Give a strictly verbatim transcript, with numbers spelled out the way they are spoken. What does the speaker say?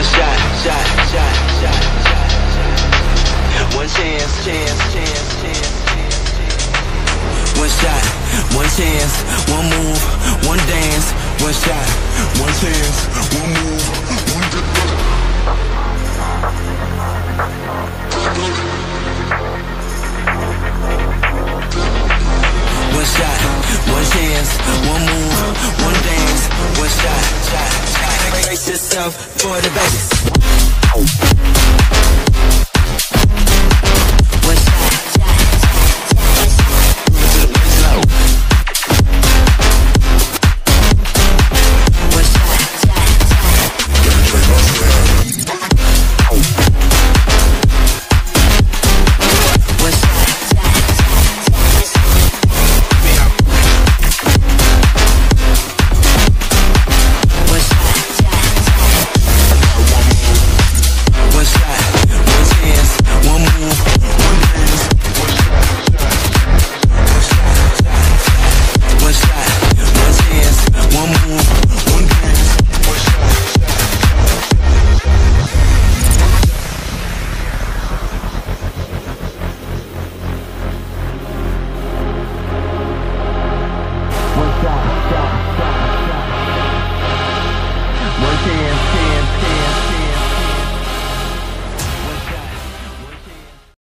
One shot, shot, shot, shot, shot, shot. One chance, chance, chance, chance, chance. One shot, one chance, one move, one dance. One shot, one chance, one move, one dance. One shot, one chance, one move, one dance. One shot, shot, shot. Brace yourself for the bass.